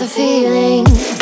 the feeling.